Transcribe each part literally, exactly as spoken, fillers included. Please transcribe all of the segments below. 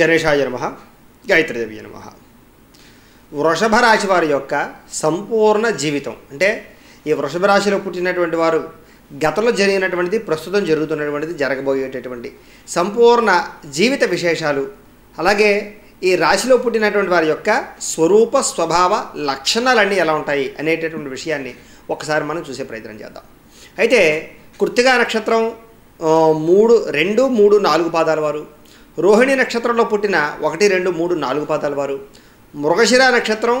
గణేశాయ నమః గాయత్రీదేవి నమః. వృషభ రాశి వారి యొక్క సంపూర్ణ జీవితం అంటే ఈ వృషభ రాశిలో పుట్టినటువంటి వారు గతంలో జరిగినటువంటిది, ప్రస్తుతం జరుగుతున్నటువంటిది, జరగబోయేటటువంటి సంపూర్ణ జీవిత విశేషాలు, అలాగే ఈ రాశిలో పుట్టినటువంటి వారి యొక్క స్వరూప స్వభావ లక్షణాలన్నీ ఎలా ఉంటాయి అనేటటువంటి విషయాన్ని ఒకసారి మనం చూసే ప్రయత్నం చేద్దాం. అయితే కృత్తికా నక్షత్రం మూడు రెండు మూడు నాలుగు పాదాల వారు, రోహిణి నక్షత్రంలో పుట్టిన ఒకటి రెండు మూడు నాలుగు పాదాల వారు, మృగశిర నక్షత్రం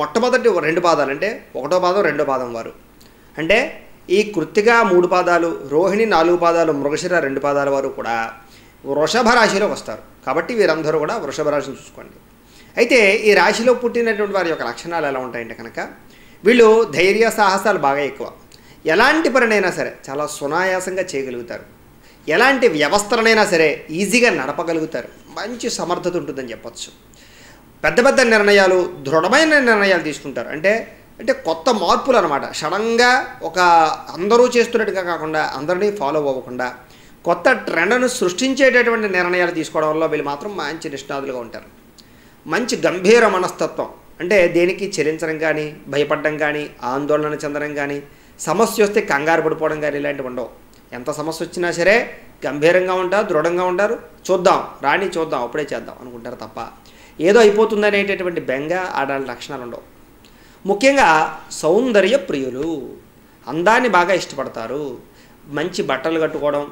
మొట్టమొదటి రెండు పాదాలు అంటే ఒకటో పాదం రెండో పాదం వారు, అంటే ఈ కృత్తికా మూడు పాదాలు, రోహిణి నాలుగు పాదాలు, మృగశిర రెండు పాదాల వారు కూడా వృషభ రాశిలో వస్తారు. కాబట్టి వీరందరూ కూడా వృషభ రాశిని చూసుకోండి. అయితే ఈ రాశిలో పుట్టినటువంటి వారి యొక్క లక్షణాలు ఎలా ఉంటాయంటే కనుక వీళ్ళు ధైర్య సాహసాలు బాగా ఎక్కువ, ఎలాంటి పనినైనా సరే చాలా సునాయాసంగా చేయగలుగుతారు, ఎలాంటి వ్యవస్థలనైనా సరే ఈజీగా నడపగలుగుతారు, మంచి సమర్థత ఉంటుందని చెప్పచ్చు. పెద్ద పెద్ద నిర్ణయాలు, దృఢమైన నిర్ణయాలు తీసుకుంటారు, అంటే అంటే కొత్త మార్పులు అనమాట. సడన్గా ఒక అందరూ చేస్తున్నట్టుగా కాకుండా అందరినీ ఫాలో అవ్వకుండా కొత్త ట్రెండ్ను సృష్టించేటటువంటి నిర్ణయాలు తీసుకోవడం వల్ల వీళ్ళు మాత్రం మంచి నిష్ణాతులుగా ఉంటారు. మంచి గంభీర మనస్తత్వం, అంటే దేనికి చెలించడం కానీ, భయపడడం కానీ, ఆందోళన చెందడం కానీ, సమస్య వస్తే కంగారు పడిపోవడం కానీ ఇలాంటివి ఉండవు. ఎంత సమస్య వచ్చినా సరే గంభీరంగా ఉంటారు, దృఢంగా ఉంటారు, చూద్దాం రాని చూద్దాం అప్పుడే చేద్దాం అనుకుంటారు తప్ప ఏదో అయిపోతుందనేటటువంటి బెంగ ఆడాలి లక్షణాలు ఉండవు. ముఖ్యంగా సౌందర్య ప్రియులు, అందాన్ని బాగా ఇష్టపడతారు, మంచి బట్టలు కట్టుకోవడం,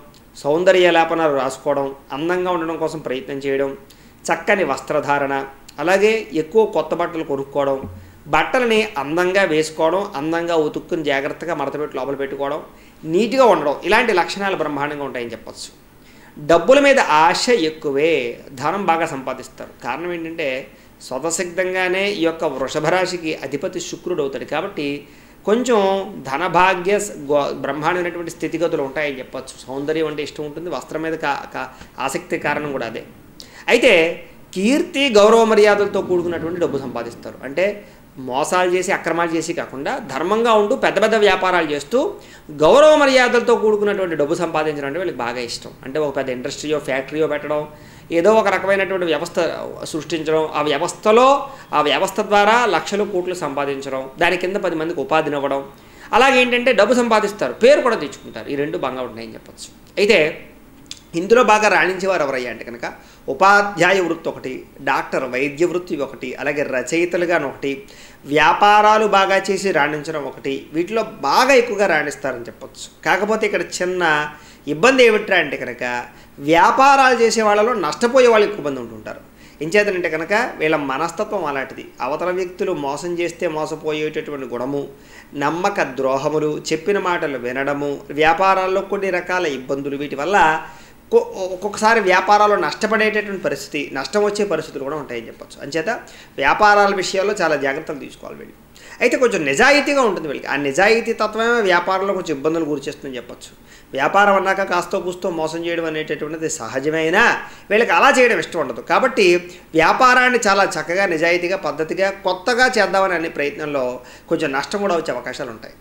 సౌందర్య లేపనాలు రాసుకోవడం, అందంగా ఉండడం కోసం ప్రయత్నం చేయడం, చక్కని వస్త్రధారణ, అలాగే ఎక్కువ కొత్త బట్టలు కొనుక్కోవడం, బట్టలని అందంగా వేసుకోవడం, అందంగా ఉతుక్కుని జాగ్రత్తగా మడతపెట్టి లోపల పెట్టుకోవడం, నీట్గా ఉండడం, ఇలాంటి లక్షణాలు బ్రహ్మాండంగా ఉంటాయని చెప్పచ్చు. డబ్బుల మీద ఆశ ఎక్కువే, ధనం బాగా సంపాదిస్తారు. కారణం ఏంటంటే స్వతసిద్ధంగానే ఈ యొక్క వృషభ రాశికి అధిపతి శుక్రుడు అవుతాడు కాబట్టి కొంచెం ధనభాగ్య బ్రహ్మాండమైనటువంటి స్థితిగతులు ఉంటాయని చెప్పచ్చు. సౌందర్యం అంటే ఇష్టం ఉంటుంది, వస్త్రం మీద ఆసక్తి కారణం కూడా అదే. అయితే కీర్తి గౌరవ మర్యాదలతో కూడుకున్నటువంటి డబ్బు సంపాదిస్తారు, అంటే మోసాలు చేసి అక్రమాలు చేసి కాకుండా ధర్మంగా ఉంటూ పెద్ద పెద్ద వ్యాపారాలు చేస్తూ గౌరవ మర్యాదలతో కూడుకున్నటువంటి డబ్బు సంపాదించడం అంటే వీళ్ళకి బాగా ఇష్టం. అంటే ఒక పెద్ద ఇండస్ట్రీయో ఫ్యాక్టరీయో పెట్టడం, ఏదో ఒక రకమైనటువంటి వ్యవస్థ సృష్టించడం, ఆ వ్యవస్థలో ఆ వ్యవస్థ ద్వారా లక్షలు కోట్లు సంపాదించడం, దాని కింద పది మందికి ఉపాధిని ఇవ్వడం, అలాగేంటంటే డబ్బు సంపాదిస్తారు, పేరు కూడా తెచ్చుకుంటారు. ఈ రెండు బాగా ఉన్నాయని చెప్పచ్చు. అయితే ఇందులో బాగా రాణించేవారు ఎవరయ్యా అంటే కనుక ఉపాధ్యాయ వృత్తి ఒకటి, డాక్టర్ వైద్య వృత్తి ఒకటి, అలాగే రచయితలుగాను ఒకటి, వ్యాపారాలు బాగా చేసి రాణించడం ఒకటి, వీటిలో బాగా ఎక్కువగా రాణిస్తారని చెప్పచ్చు. కాకపోతే ఇక్కడ చిన్న ఇబ్బంది ఏమిట్రా అంటే కనుక వ్యాపారాలు చేసే వాళ్ళలో నష్టపోయే వాళ్ళు ఎక్కువ మంది ఉంటుంటారు. ఎంచేతనంటే కనుక వీళ్ళ మనస్తత్వం అలాంటిది. అవతల వ్యక్తులు మోసం చేస్తే మోసపోయేటటువంటి గుణము, నమ్మక ద్రోహములు, చెప్పిన మాటలు వినడము, వ్యాపారాల్లో కొన్ని రకాల ఇబ్బందులు, వీటి వల్ల ఒక్కొక్కసారి వ్యాపారాల్లో నష్టపడేటటువంటి పరిస్థితి, నష్టం వచ్చే పరిస్థితులు కూడా ఉంటాయని చెప్పచ్చు. అంచేత వ్యాపారాల విషయాల్లో చాలా జాగ్రత్తలు తీసుకోవాలి వీళ్ళు. అయితే కొంచెం నిజాయితీగా ఉంటుంది వీళ్ళకి, ఆ నిజాయితీ తత్వమే వ్యాపారంలో కొంచెం ఇబ్బందులు గురిచేస్తుందని చెప్పచ్చు. వ్యాపారం అన్నాక కాస్తో కూస్తో మోసం చేయడం అనేటటువంటిది సహజమైనా వీళ్ళకి అలా చేయడం ఇష్టం ఉండదు. కాబట్టి వ్యాపారాన్ని చాలా చక్కగా, నిజాయితీగా, పద్ధతిగా, కొత్తగా చేద్దామని అనే ప్రయత్నంలో కొంచెం నష్టం కూడా వచ్చే అవకాశాలు ఉంటాయి.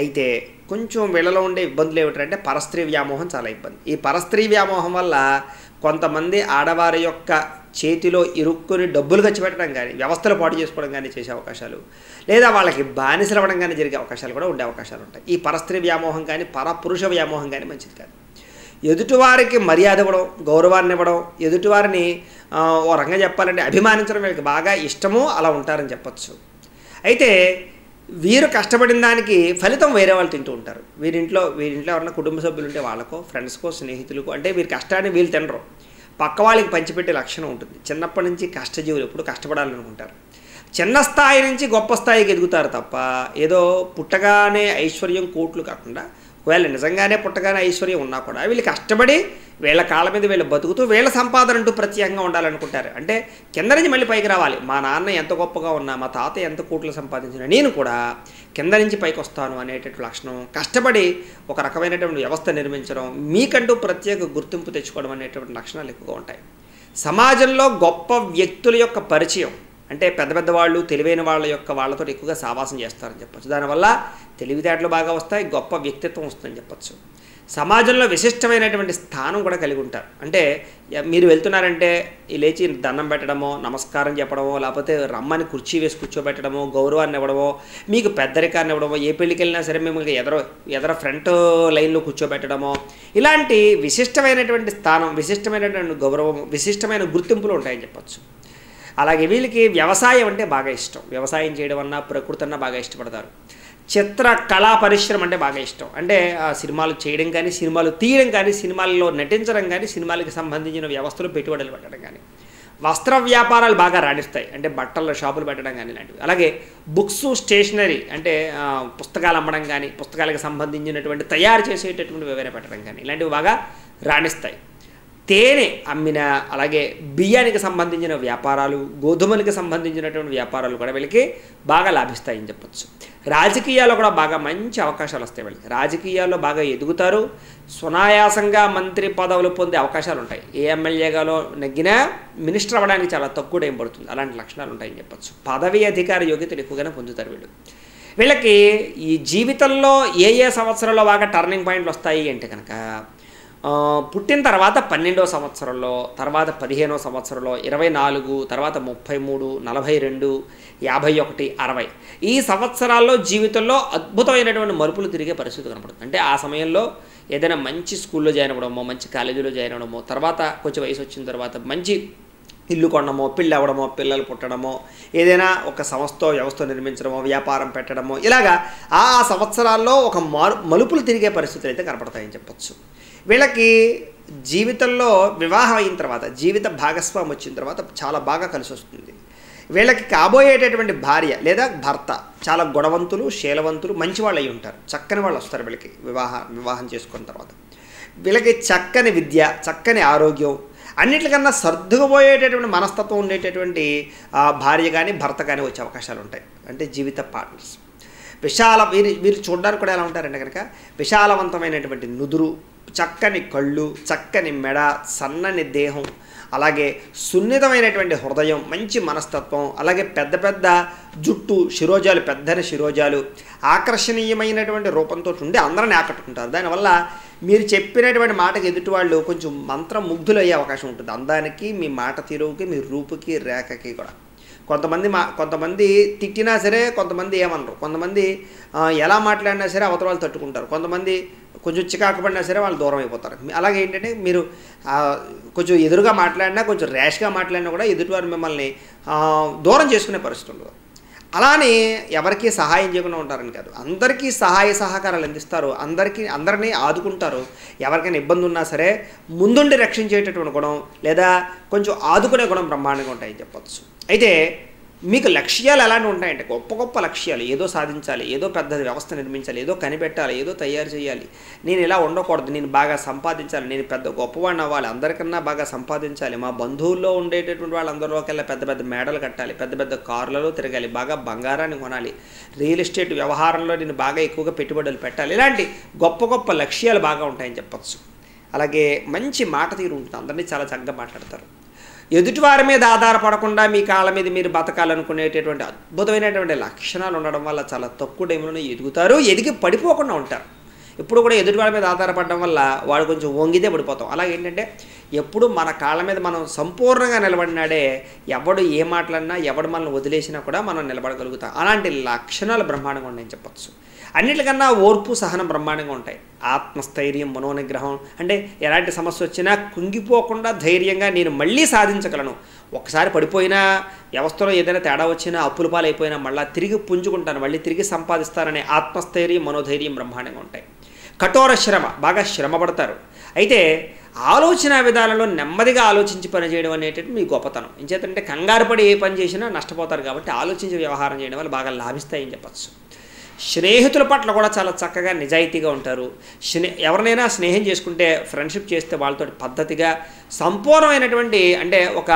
అయితే కొంచెం వీళ్ళలో ఉండే ఇబ్బందులు ఏమిటంటే పరస్త్రీ వ్యామోహం చాలా ఇబ్బంది. ఈ పరస్త్రీ వ్యామోహం వల్ల కొంతమంది ఆడవారి యొక్క చేతిలో ఇరుక్కుని డబ్బులు ఖర్చు పెట్టడం కానీ, వ్యవస్థలు పాటు చేసుకోవడం కానీ చేసే అవకాశాలు, లేదా వాళ్ళకి బానిసలు అవ్వడం కానీ జరిగే అవకాశాలు కూడా ఉండే అవకాశాలు ఉంటాయి. ఈ పరస్త్రీ వ్యామోహం కానీ పరపురుష వ్యామోహం కానీ మంచిది కాదు. ఎదుటివారికి మర్యాద ఇవ్వడం, గౌరవాన్ని ఇవ్వడం, ఎదుటివారిని ఓ రంగం చెప్పాలంటే అభిమానించడం వీళ్ళకి బాగా ఇష్టము, అలా ఉంటారని చెప్పచ్చు. అయితే వీరు కష్టపడిన దానికి ఫలితం వేరే వాళ్ళు తింటూ ఉంటారు. వీరింట్లో వీరింట్లో ఎవరైనా కుటుంబ సభ్యులు ఉంటే వాళ్ళకో, ఫ్రెండ్స్కో, స్నేహితులకో, అంటే వీరి కష్టాన్ని వీళ్ళు తినరు, పక్క వాళ్ళకి పంచిపెట్టే లక్షణం ఉంటుంది. చిన్నప్పటి నుంచి కష్టజీవులు ఎప్పుడు కష్టపడాలనుకుంటారు. చిన్న స్థాయి నుంచి గొప్ప స్థాయికి ఎదుగుతారు తప్ప ఏదో పుట్టగానే ఐశ్వర్యం కోట్లు కాకుండా, ఒకవేళ నిజంగానే పుట్టగానే ఐశ్వర్యం ఉన్నా కూడా వీళ్ళు కష్టపడి వీళ్ళ కాళ్ళ మీద వీళ్ళు బతుకుతూ వీళ్ళ సంపాదన అంటూ ప్రత్యేకంగా ఉండాలనుకుంటారు. అంటే కింద నుంచి మళ్ళీ పైకి రావాలి, మా నాన్న ఎంత గొప్పగా ఉన్నా, మా తాత ఎంత కోట్లు సంపాదించినా నేను కూడా కింద నుంచి పైకి వస్తాను అనేటటువంటి లక్షణం, కష్టపడి ఒక రకమైనటువంటి వ్యవస్థ నిర్మించడం, మీకంటూ ప్రత్యేక గుర్తింపు తెచ్చుకోవడం అనేటువంటి లక్షణాలు ఎక్కువగా ఉంటాయి. సమాజంలో గొప్ప వ్యక్తుల యొక్క పరిచయం, అంటే పెద్ద పెద్ద వాళ్ళు, తెలివైన వాళ్ళ యొక్క వాళ్ళతో ఎక్కువగా సావాసం చేస్తారని చెప్పచ్చు. దానివల్ల తెలివితేటలు బాగా వస్తాయి, గొప్ప వ్యక్తిత్వం వస్తుందని చెప్పచ్చు. సమాజంలో విశిష్టమైనటువంటి స్థానం కూడా కలిగి ఉంటారు. అంటే మీరు వెళ్తున్నారంటే ఈ లేచి దండం పెట్టడమో నమస్కారం చెప్పడమో లేకపోతే రమ్మని కుర్చీ వేసి కూర్చోబెట్టడమో గౌరవాన్ని ఇవ్వడమో మీకు పెద్దరికాన్ని ఇవ్వడమో ఏ పెళ్ళికి వెళ్ళినా సరే మిమ్మల్ని ఎదర ఎదర ఫ్రంట్ లైన్లో కూర్చోబెట్టడమో ఇలాంటి విశిష్టమైనటువంటి స్థానం విశిష్టమైనటువంటి గౌరవం విశిష్టమైన గుర్తింపులు ఉంటాయని చెప్పచ్చు. అలాగే వీళ్ళకి వ్యవసాయం అంటే బాగా ఇష్టం. వ్యవసాయం చేయడం అన్నా ప్రకృతి అన్నా బాగా ఇష్టపడతారు. చిత్ర కళా పరిశ్రమ అంటే బాగా ఇష్టం. అంటే ఆ సినిమాలు చేయడం కానీ సినిమాలు తీయడం కానీ సినిమాల్లో నటించడం కానీ సినిమాలకు సంబంధించిన వ్యవస్థలు పెట్టుబడులు పెట్టడం కానీ వస్త్ర వ్యాపారాలు బాగా రాణిస్తాయి. అంటే బట్టల షాపులు పెట్టడం కానీ ఇలాంటివి. అలాగే బుక్స్ స్టేషనరీ అంటే పుస్తకాలు అమ్మడం కానీ పుస్తకాలకు సంబంధించినటువంటి తయారు చేసేటటువంటి వివరణ పెట్టడం కానీ ఇలాంటివి బాగా రాణిస్తాయి. తేనె అమ్మిన అలాగే బియ్యానికి సంబంధించిన వ్యాపారాలు గోధుమలకు సంబంధించినటువంటి వ్యాపారాలు కూడా వీళ్ళకి బాగా లాభిస్తాయి అని చెప్పచ్చు. రాజకీయాల్లో కూడా బాగా మంచి అవకాశాలు వస్తాయి. వీళ్ళకి రాజకీయాల్లో బాగా ఎదుగుతారు. సునాయాసంగా మంత్రి పదవులు పొందే అవకాశాలు ఉంటాయి. ఏ ఎమ్మెల్యేగాలో నెగ్గినా మినిస్టర్ అవ్వడానికి చాలా తక్కువ టైం పడుతుంది. అలాంటి లక్షణాలు ఉంటాయని చెప్పచ్చు. పదవి అధికార యోగ్యతలు ఎక్కువగానే పొందుతారు వీళ్ళు. వీళ్ళకి ఈ జీవితంలో ఏ ఏ సంవత్సరాల్లో బాగా టర్నింగ్ పాయింట్లు వస్తాయి అంటే కనుక పుట్టిన తర్వాత పన్నెండో సంవత్సరంలో, తర్వాత పదిహేనో సంవత్సరంలో, ఇరవై నాలుగు, తర్వాత ముప్పై మూడు, నలభై రెండు, యాభై ఒకటి, అరవై ఈ సంవత్సరాల్లో జీవితంలో అద్భుతమైనటువంటి మలుపులు తిరిగే పరిస్థితి కనపడుతుంది. అంటే ఆ సమయంలో ఏదైనా మంచి స్కూల్లో జాయిన్ అవ్వడమో, మంచి కాలేజీలో జాయిన్ అవ్వడమో, తర్వాత కొంచెం వయసు వచ్చిన తర్వాత మంచి ఇల్లు కొనడమో, పెళ్ళి అవ్వడమో, పిల్లలు పుట్టడమో, ఏదైనా ఒక సంస్థ వ్యవస్థ నిర్మించడమో, వ్యాపారం పెట్టడమో, ఇలాగా ఆ సంవత్సరాల్లో ఒక మారు మలుపులు తిరిగే పరిస్థితులు అయితే కనపడతాయని చెప్పచ్చు. వీళ్ళకి జీవితంలో వివాహం అయిన తర్వాత జీవిత భాగస్వామి వచ్చిన తర్వాత చాలా బాగా కలిసి వస్తుంది. వీళ్ళకి కాబోయేటటువంటి భార్య లేదా భర్త చాలా గుణవంతులు, శీలవంతులు, మంచివాళ్ళు అయి ఉంటారు. చక్కని వాళ్ళు వస్తారు వీళ్ళకి వివాహ వివాహం చేసుకున్న తర్వాత. వీళ్ళకి చక్కని విద్య, చక్కని ఆరోగ్యం, అన్నిటికన్నా సర్దుకుపోయేటటువంటి మనస్తత్వం ఉండేటటువంటి భార్య కానీ భర్త కానీ వచ్చే అవకాశాలు ఉంటాయి. అంటే జీవిత పార్ట్నర్స్ విశాల వీరు వీరు చూడడానికి కూడా ఎలా ఉంటారంటే కనుక విశాలవంతమైనటువంటి నుదురు, చక్కని కళ్ళు, చక్కని మెడ, సన్నని దేహం, అలాగే సున్నితమైనటువంటి హృదయం, మంచి మనస్తత్వం, అలాగే పెద్ద పెద్ద జుట్టు, శిరోజాలు, పెద్దని శిరోజాలు, ఆకర్షణీయమైనటువంటి రూపంతో ఉండి అందరిని ఆకట్టుకుంటారు. దానివల్ల మీరు చెప్పినటువంటి మాటకి ఎదుటి వాళ్ళు కొంచెం మంత్రం ముగ్ధులయ్యే అవకాశం ఉంటుంది. అందానికి, మీ మాట తీరువుకి, మీ రూపుకి, రేఖకి కూడా. కొంతమంది మా కొంతమంది తిట్టినా సరే కొంతమంది ఏమనరు. కొంతమంది ఎలా మాట్లాడినా సరే అవతల వాళ్ళు తట్టుకుంటారు. కొంతమంది కొంచెం చికాకు పడినా సరే వాళ్ళు దూరం అయిపోతారు. అలాగే ఏంటంటే మీరు కొంచెం ఎదురుగా మాట్లాడినా, కొంచెం ర్యాష్గా మాట్లాడినా కూడా ఎదుటివారు మిమ్మల్ని దూరం చేసుకునే పరిస్థితి ఉండదు. అలానే ఎవరికీ సహాయం చేయకుండా ఉంటారని కాదు, అందరికీ సహాయ సహకారాలు అందిస్తారు, అందరికీ అందరినీ ఆదుకుంటారు. ఎవరికైనా ఇబ్బంది ఉన్నా సరే ముందుండి రక్షించేటటువంటి గుణం లేదా కొంచెం ఆదుకునే గుణం బ్రహ్మాండంగా ఉంటాయని చెప్పచ్చు. అయితే మీకు లక్ష్యాలు ఎలాంటి ఉంటాయంటే గొప్ప గొప్ప లక్ష్యాలు, ఏదో సాధించాలి, ఏదో పెద్ద వ్యవస్థ నిర్మించాలి, ఏదో కనిపెట్టాలి, ఏదో తయారు చేయాలి, నేను ఇలా ఉండకూడదు, నేను బాగా సంపాదించాలి, నేను పెద్ద గొప్పవాడిని అవ్వాలి, అందరికన్నా బాగా సంపాదించాలి, మా బంధువుల్లో ఉండేటటువంటి వాళ్ళందరిలోకెల్లా పెద్ద పెద్ద మేడలు కట్టాలి, పెద్ద పెద్ద కార్లలో తిరగాలి, బాగా బంగారాన్ని కొనాలి, రియల్ ఎస్టేట్ వ్యవహారంలో నేను బాగా ఎక్కువగా పెట్టుబడులు పెట్టాలి, ఇలాంటి గొప్ప గొప్ప లక్ష్యాలు బాగా ఉంటాయని చెప్పచ్చు. అలాగే మంచి మాట తీరు ఉంటుంది. అందరినీ చాలా చక్కగా మాట్లాడతారు. ఎదుటివారి మీద ఆధారపడకుండా మీ కాళ్ళ మీద మీరు బతకాలనుకునేటటువంటి అద్భుతమైనటువంటి లక్షణాలు ఉండడం వల్ల చాలా తక్కువ టైంలోనే ఎదుగుతారు. ఎదిగి పడిపోకుండా ఉంటారు. ఎప్పుడు కూడా ఎదుటివారి మీద ఆధారపడడం వల్ల వాడు కొంచెం వంగితే పడిపోతాం. అలాగే ఏంటంటే ఎప్పుడు మన కాళ్ళ మీద మనం సంపూర్ణంగా నిలబడినాడే ఎవడు ఏ మాట్లాడినా, ఎవడు మనల్ని వదిలేసినా కూడా మనం నిలబడగలుగుతాం. అలాంటి లక్షణాలు బ్రహ్మాండంగా ఉన్నాయని చెప్పచ్చు. అన్నిటికన్నా ఓర్పు, సహనం బ్రహ్మాండంగా ఉంటాయి. ఆత్మస్థైర్యం, మనోనిగ్రహం, అంటే ఎలాంటి సమస్య వచ్చినా కుంగిపోకుండా ధైర్యంగా నేను మళ్ళీ సాధించగలను, ఒకసారి పడిపోయినా, వ్యవస్థలో ఏదైనా తేడా వచ్చినా, అప్పుల పాలైపోయినా మళ్ళీ తిరిగి పుంజుకుంటాను, మళ్ళీ తిరిగి సంపాదిస్తాననే ఆత్మస్థైర్యం, మనోధైర్యం బ్రహ్మాండంగా ఉంటాయి. కఠోర శ్రమ, బాగా శ్రమ పడతారు. అయితే ఆలోచన విధానంలో నెమ్మదిగా ఆలోచించి పనిచేయడం అనేటటువంటి మీ గొప్పతనం. ఇంచేతంటే కంగారు పడి ఏ పని చేసినా నష్టపోతారు కాబట్టి ఆలోచించి వ్యవహారం చేయడం వల్ల బాగా లాభిస్తాయని చెప్పచ్చు. స్నేహితుల పట్ల కూడా చాలా చక్కగా నిజాయితీగా ఉంటారు. స్నే ఎవరినైనా స్నేహం చేసుకుంటే, ఫ్రెండ్షిప్ చేస్తే వాళ్ళతో పద్ధతిగా సంపూర్ణమైనటువంటి అంటే ఒక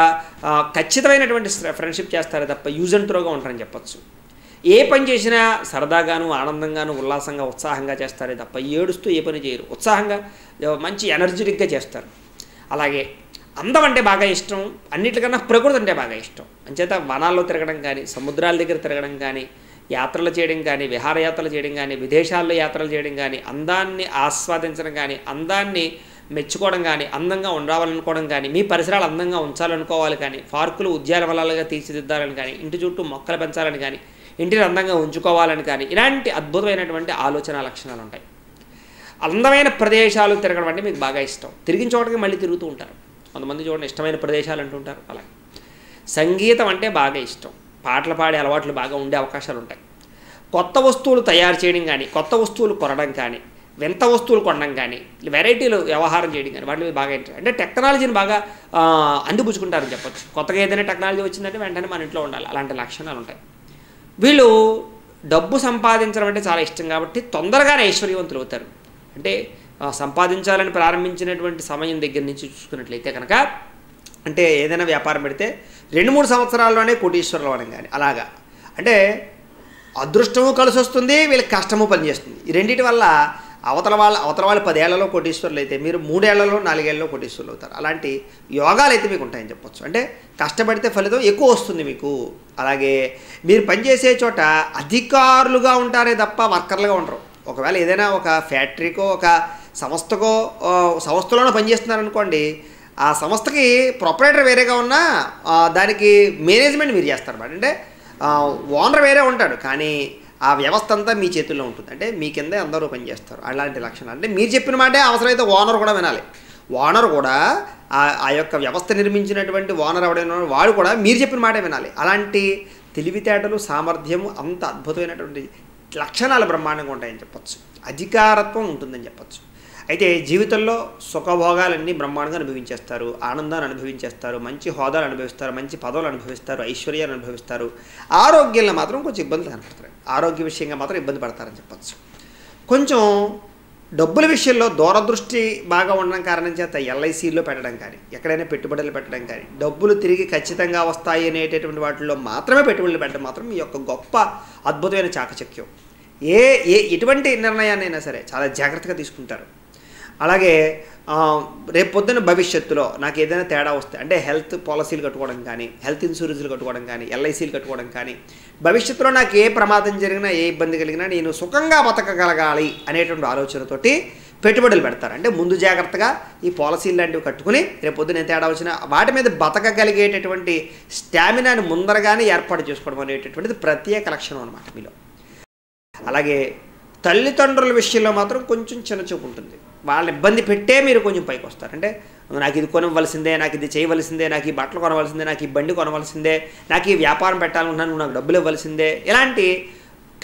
ఖచ్చితమైనటువంటి ఫ్రెండ్షిప్ చేస్తారు తప్ప యూజ్ అండ్ త్రోగా ఉంటారని చెప్పచ్చు. ఏ పని చేసినా సరదాగాను, ఆనందంగాను, ఉల్లాసంగా, ఉత్సాహంగా చేస్తారే తప్ప ఏడుస్తూ ఏ పని చేయరు. ఉత్సాహంగా, మంచి ఎనర్జెటిక్గా చేస్తారు. అలాగే అందం అంటే బాగా ఇష్టం. అన్నిటికన్నా ప్రకృతి అంటే బాగా ఇష్టం. అంచేత వనాల్లో తిరగడం కానీ, సముద్రాల దగ్గర తిరగడం కానీ, యాత్రలు చేయడం కానీ, విహారయాత్రలు చేయడం కానీ, విదేశాల్లో యాత్రలు చేయడం కానీ, అందాన్ని ఆస్వాదించడం కానీ, అందాన్ని మెచ్చుకోవడం కానీ, అందంగా ఉండాలనుకోవడం కానీ, మీ పరిసరాలు అందంగా ఉంచాలనుకోవాలి కానీ, పార్కులు ఉద్యానవనాలుగా తీర్చిదిద్దాలని కానీ, ఇంటి చుట్టూ మొక్కలు పెంచాలని కానీ, ఇంటిని అందంగా ఉంచుకోవాలని కానీ, ఇలాంటి అద్భుతమైనటువంటి ఆలోచన లక్షణాలు ఉంటాయి. అందమైన ప్రదేశాలు తిరగడం అంటే మీకు బాగా ఇష్టం, తిరిగిన చోటకి మళ్ళీ తిరుగుతూ ఉంటారు. కొంతమంది చూడండి ఇష్టమైన ప్రదేశాలు అంటుంటారు. అలాగే సంగీతం అంటే బాగా ఇష్టం, పాటలు పాడే అలవాట్లు బాగా ఉండే అవకాశాలు ఉంటాయి. కొత్త వస్తువులు తయారు చేయడం కానీ, కొత్త వస్తువులు కొనడం కానీ, వింత వస్తువులు కొనడం కానీ, వెరైటీలు వ్యవహారం చేయడం కానీ వాటిని బాగా ఇంట్రెస్ట్. అంటే టెక్నాలజీని బాగా అందిపుచ్చుకుంటారని చెప్పచ్చు. కొత్తగా ఏదైనా టెక్నాలజీ వచ్చిందంటే వెంటనే మన ఇంట్లో ఉండాలి, అలాంటి లక్షణాలు ఉంటాయి. వీళ్ళు డబ్బు సంపాదించడం అంటే చాలా ఇష్టం కాబట్టి తొందరగానే ఐశ్వర్యవంతులు అవుతారు. అంటే సంపాదించాలని ప్రారంభించినటువంటి సమయం దగ్గర నుంచి చూసుకున్నట్లయితే కనుక, అంటే ఏదైనా వ్యాపారం పెడితే రెండు మూడు సంవత్సరాల్లోనే కోటీశ్వరులు అవ్వడం కానీ, అలాగా అంటే అదృష్టము కలిసి వస్తుంది, వీళ్ళకి కష్టము పనిచేస్తుంది. ఈ రెండింటి వల్ల అవతల వాళ్ళ అవతల వాళ్ళు పదేళ్లలో కోటీశ్వరులు అయితే మీరు మూడేళ్లలో నాలుగేళ్లలో కోటీశ్వరులు అవుతారు. అలాంటి యోగాలు అయితే మీకు ఉంటాయని చెప్పొచ్చు. అంటే కష్టపడితే ఫలితం ఎక్కువ వస్తుంది మీకు. అలాగే మీరు పనిచేసే చోట అధికారులుగా ఉంటారే తప్ప వర్కర్లుగా ఉండరు. ఒకవేళ ఏదైనా ఒక ఫ్యాక్టరీకో ఒక సంస్థకో సంస్థలోనో పనిచేస్తున్నారనుకోండి, ఆ సంస్థకి ప్రొపరేటర్ వేరేగా ఉన్నా దానికి మేనేజ్మెంట్ మీరు చేస్తారు. అంటే ఓనర్ వేరే ఉంటాడు కానీ ఆ వ్యవస్థ అంతా మీ చేతుల్లో ఉంటుంది. అంటే మీ కింద అందరూ పనిచేస్తారు. అలాంటి లక్షణాలు. అంటే మీరు చెప్పిన మాటే అవసరమైతే ఓనర్ కూడా వినాలి. ఓనర్ కూడా ఆ యొక్క వ్యవస్థ నిర్మించినటువంటి ఓనర్ ఎవడైనా వాడు కూడా మీరు చెప్పిన మాటే వినాలి. అలాంటి తెలివితేటలు, సామర్థ్యము, అంత అద్భుతమైనటువంటి లక్షణాలు బ్రహ్మాండంగా ఉంటాయని చెప్పచ్చు. అధికారత్వం ఉంటుందని చెప్పచ్చు. అయితే జీవితంలో సుఖభోగాలన్నీ బ్రహ్మాండంగా అనుభవించేస్తారు, ఆనందాన్ని అనుభవించేస్తారు, మంచి హోదాలు అనుభవిస్తారు, మంచి పదవులు అనుభవిస్తారు, ఐశ్వర్యాన్ని అనుభవిస్తారు. ఆరోగ్యంలో మాత్రం కొంచెం ఇబ్బందులు కనపడతారు. ఆరోగ్య విషయంగా మాత్రం ఇబ్బంది పడతారని చెప్పచ్చు. కొంచెం డబ్బుల విషయంలో దూరదృష్టి బాగా ఉండడం కారణం చేత ఎల్ఐసీలో పెట్టడం కానీ, ఎక్కడైనా పెట్టుబడులు పెట్టడం కానీ, డబ్బులు తిరిగి ఖచ్చితంగా వస్తాయి అనేటటువంటి వాటిల్లో మాత్రమే పెట్టుబడులు పెట్టడం మాత్రం ఈ యొక్క గొప్ప అద్భుతమైన చాకచక్యం. ఏ ఏ ఎటువంటి నిర్ణయాన్నైనా సరే చాలా జాగ్రత్తగా తీసుకుంటారు. అలాగే రేపు పొద్దున భవిష్యత్తులో నాకు ఏదైనా తేడా వస్తే అంటే హెల్త్ పాలసీలు కట్టుకోవడం కానీ, హెల్త్ ఇన్సూరెన్స్లు కట్టుకోవడం కానీ, ఎల్ఐసీలు కట్టుకోవడం కానీ, భవిష్యత్తులో నాకు ఏ ప్రమాదం జరిగినా, ఏ ఇబ్బంది కలిగినా నేను సుఖంగా బతకగలగాలి అనేటువంటి ఆలోచనతోటి పెట్టుబడులు పెడతారు. అంటే ముందు జాగ్రత్తగా ఈ పాలసీలు లాంటివి కట్టుకుని రేపు పొద్దున తేడా వచ్చినా వాటి మీద బతకగలిగేటటువంటి స్టామినాని ముందరగానే ఏర్పాటు చేసుకోవడం అనేటటువంటిది ప్రత్యేక లక్షణం అన్నమాట మీలో. అలాగే తల్లిదండ్రుల విషయంలో మాత్రం కొంచెం చిన్నచూపు ఉంటుంది. వాళ్ళని ఇబ్బంది పెట్టే మీరు కొంచెం పైకి వస్తారు. అంటే నాకు ఇది కొనవలసిందే, నాకు ఇది చేయవలసిందే, నాకు ఈ బట్టలు కొనవలసిందే, నాకు ఈ బండి కొనవలసిందే, నాకు ఈ వ్యాపారం పెట్టాలనుకున్నాను, నాకు డబ్బులు ఇవ్వవలసిందే, ఇలాంటి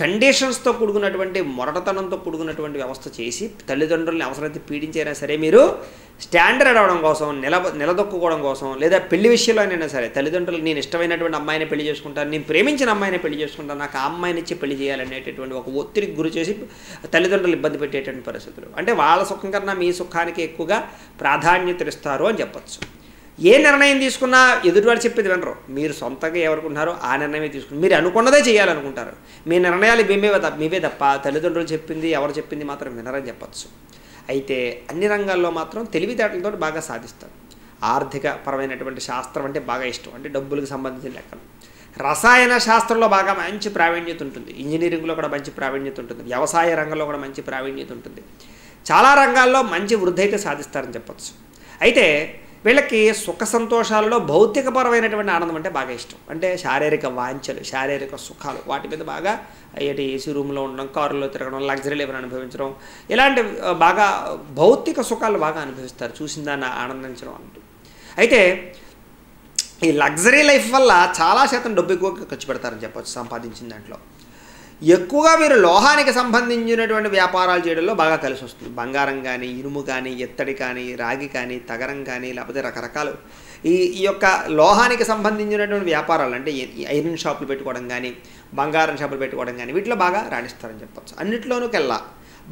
కండిషన్స్తో కూడుకున్నటువంటి మొరటతనంతో కూడుకున్నటువంటి వ్యవస్థ చేసి తల్లిదండ్రులని అవసరమైతే పీడించైనా సరే మీరు స్టాండర్డ్ అవ్వడం కోసం, నిల నిలదొక్కుకోవడం కోసం, లేదా పెళ్లి విషయంలోనైనా సరే తల్లిదండ్రులు నేను ఇష్టమైనటువంటి అమ్మాయిని పెళ్లి చేసుకుంటాను, నేను ప్రేమించిన అమ్మాయిని పెళ్లి చేసుకుంటాను, నాకు ఆ అమ్మాయిని ఇచ్చి పెళ్లి చేయాలనేటటువంటి ఒక ఒత్తిడికి గురి చేసి తల్లిదండ్రులు ఇబ్బంది పెట్టేటువంటి పరిస్థితులు. అంటే వాళ్ళ సుఖం కన్నా మీ సుఖానికి ఎక్కువగా ప్రాధాన్యతనిస్తారు అని చెప్పచ్చు. ఏ నిర్ణయం తీసుకున్నా ఎదుటివాడు చెప్పేది వినరు. మీరు సొంతంగా ఎవరుకుంటున్నారో ఆ నిర్ణయమే తీసుకుని మీరు అనుకున్నదే చేయాలనుకుంటారు. మీ నిర్ణయాలు మేమే మీవే తప్ప తల్లిదండ్రులు చెప్పింది ఎవరు చెప్పింది మాత్రం వినరని చెప్పచ్చు. అయితే అన్ని రంగాల్లో మాత్రం తెలివితేటలతో బాగా సాధిస్తారు. ఆర్థిక పరమైనటువంటి శాస్త్రం అంటే బాగా ఇష్టం. అంటే డబ్బులకు సంబంధించిన లెక్కలు. రసాయన శాస్త్రంలో బాగా మంచి ప్రావీణ్యత ఉంటుంది. ఇంజనీరింగ్లో కూడా మంచి ప్రావీణ్యత ఉంటుంది. వ్యవసాయ రంగంలో కూడా మంచి ప్రావీణ్యత ఉంటుంది. చాలా రంగాల్లో మంచి వృద్ధి అయితే సాధిస్తారని చెప్పచ్చు. అయితే వీళ్ళకి సుఖ సంతోషాలలో భౌతికపరమైనటువంటి ఆనందం అంటే బాగా ఇష్టం. అంటే శారీరక వాంఛలు, శారీరక సుఖాలు, వాటి మీద బాగా ఏంటి ఏసీ రూమ్లో ఉండడం, కారులో తిరగడం, లగ్జరీ లైఫ్ని అనుభవించడం, ఇలాంటి బాగా భౌతిక సుఖాలు బాగా అనుభవిస్తారు. చూసిన దాన్ని ఆనందించడం అంటూ. అయితే ఈ లగ్జరీ లైఫ్ వల్ల చాలా శాతం డబ్బు ఎక్కువగా ఖర్చు పెడతారని చెప్పచ్చు. సంపాదించిన దాంట్లో ఎక్కువగా మీరు లోహానికి సంబంధించినటువంటి వ్యాపారాలు చేయడంలో బాగా కలిసి వస్తుంది. బంగారం కానీ, ఇనుము కానీ, ఎత్తడి కానీ, రాగి కానీ, తగరం కానీ, లేకపోతే రకరకాలు ఈ ఈ యొక్క లోహానికి సంబంధించినటువంటి వ్యాపారాలు అంటే ఐరన్ షాపులు పెట్టుకోవడం కానీ, బంగారం షాపులు పెట్టుకోవడం కానీ వీటిలో బాగా రాణిస్తారని చెప్పచ్చు. అన్నిట్లోనూ కల్లా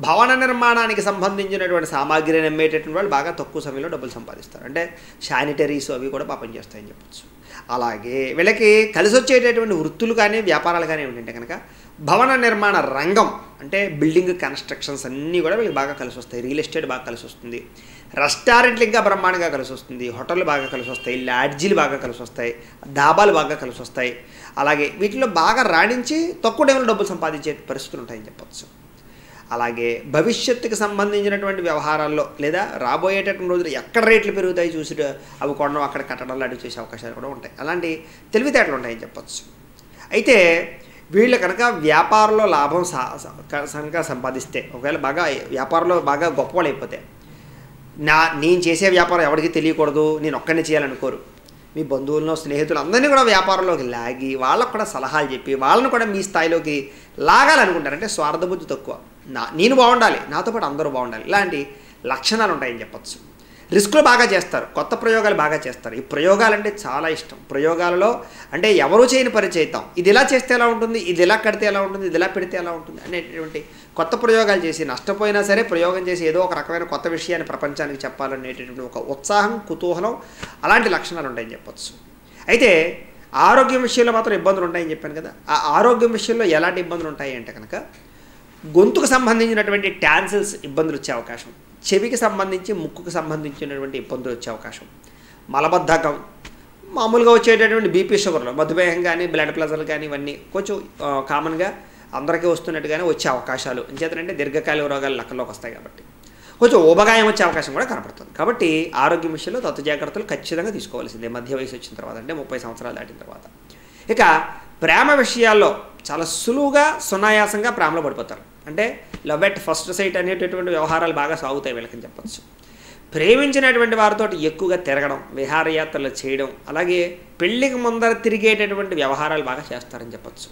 భవన నిర్మాణానికి సంబంధించినటువంటి సామాగ్రిని అమ్మేటటువంటి వాళ్ళు బాగా తక్కువ సమయంలో డబ్బులు సంపాదిస్తారు. అంటే శానిటరీస్ అవి కూడా పాపం చేస్తాయని చెప్పచ్చు. అలాగే వీళ్ళకి కలిసి వచ్చేటటువంటి వృత్తులు కానీ, వ్యాపారాలు కానీ ఏమిటంటే కనుక భవన నిర్మాణ రంగం అంటే బిల్డింగ్ కన్స్ట్రక్షన్స్ అన్నీ కూడా వీళ్ళకి బాగా కలిసి వస్తాయి. రియల్ ఎస్టేట్ బాగా కలిసి వస్తుంది. రెస్టారెంట్లు ఇంకా బ్రహ్మాండంగా కలిసి వస్తుంది, హోటళ్ళు బాగా కలిసి వస్తాయి, లాడ్జీలు బాగా కలిసి వస్తాయి, డాబాలు బాగా కలిసి వస్తాయి. అలాగే వీటిలో బాగా రాణించి తక్కువ టైంలో డబ్బులు సంపాదించే పరిస్థితులు ఉంటాయని చెప్పచ్చు. అలాగే భవిష్యత్తుకి సంబంధించినటువంటి వ్యవహారాల్లో లేదా రాబోయేటటువంటి రోజులు ఎక్కడ రేట్లు పెరుగుతాయి చూసి అవి కొనడం, అక్కడ కట్టడం లాంటివి చేసే అవకాశాలు కూడా ఉంటాయి. అలాంటి తెలివితేటలు ఉంటాయని చెప్పచ్చు. అయితే వీళ్ళు కనుక వ్యాపారంలో లాభం కనుక సంపాదిస్తే, ఒకవేళ బాగా వ్యాపారంలో బాగా గొప్పవాళ్ళు అయిపోతే, నా నేను చేసే వ్యాపారం ఎవరికి తెలియకూడదు, నేను ఒక్కడిని చేయాలనుకోరు. మీ బంధువులను, స్నేహితులు అందరినీ కూడా వ్యాపారంలోకి లాగి వాళ్ళకు కూడా సలహాలు చెప్పి వాళ్ళని కూడా మీ స్థాయిలోకి లాగాలనుకుంటారు. అంటే స్వార్థబుద్ధి తక్కువ, నా నేను బాగుండాలి, నాతో పాటు అందరూ బాగుండాలి, ఇలాంటి లక్షణాలు ఉంటాయని చెప్పచ్చు. రిస్క్లు బాగా చేస్తారు, కొత్త ప్రయోగాలు బాగా చేస్తారు. ఈ ప్రయోగాలంటే చాలా ఇష్టం. ప్రయోగాలలో అంటే ఎవరూ చేయని పని చేద్దాం, ఇది ఇలా చేస్తే ఎలా ఉంటుంది, ఇది ఇలా కడితే ఎలా ఉంటుంది, ఇది ఇలా పెడితే ఎలా ఉంటుంది అనేటటువంటి కొత్త ప్రయోగాలు చేసి నష్టపోయినా సరే ప్రయోగం చేసి ఏదో ఒక రకమైన కొత్త విషయాన్ని ప్రపంచానికి చెప్పాలనేటటువంటి ఒక ఉత్సాహం, కుతూహలం, అలాంటి లక్షణాలు ఉంటాయని చెప్పచ్చు. అయితే ఆరోగ్యం విషయంలో మాత్రం ఇబ్బందులు ఉంటాయని చెప్పాను కదా. ఆ ఆరోగ్యం విషయంలో ఎలాంటి ఇబ్బందులు ఉంటాయి అంటే కనుక గొంతుకు సంబంధించినటువంటి టాన్సిల్స్ ఇబ్బందులు వచ్చే అవకాశం, చెవికి సంబంధించి ముక్కుకు సంబంధించినటువంటి ఇబ్బందులు వచ్చే అవకాశం, మలబద్ధకం, మామూలుగా వచ్చేటటువంటి బీపీ షుగర్లు, మధుమేహం కానీ బ్లడ్ ప్రెషర్లు కానీ ఇవన్నీ కొంచెం కామన్గా అందరికీ వస్తున్నట్టుగానే వచ్చే అవకాశాలు. ఇంచేతనంటే దీర్ఘకాలిక రోగాలు లెక్కలోకి వస్తాయి కాబట్టి కొంచెం ఊబగాయం వచ్చే అవకాశం కూడా కనపడుతుంది. కాబట్టి ఆరోగ్యం విషయంలో తత్వ జాగ్రత్తలు ఖచ్చితంగా తీసుకోవాల్సిందే మధ్య వయసు వచ్చిన తర్వాత, అంటే ముప్పై సంవత్సరాలు దాటిన తర్వాత. ఇక ప్రేమ విషయాల్లో చాలా సులువుగా సునాయాసంగా ప్రేమలో పడిపోతారు. అంటే లవ్ ఎట్ ఫస్ట్ సైట్ అనేటటువంటి వ్యవహారాలు బాగా సాగుతాయి వీళ్ళకని చెప్పచ్చు. ప్రేమించినటువంటి వారితో ఎక్కువగా తిరగడం, విహారయాత్రలు చేయడం, అలాగే పెళ్ళికి ముందర తిరిగేటటువంటి వ్యవహారాలు బాగా చేస్తారని చెప్పచ్చు.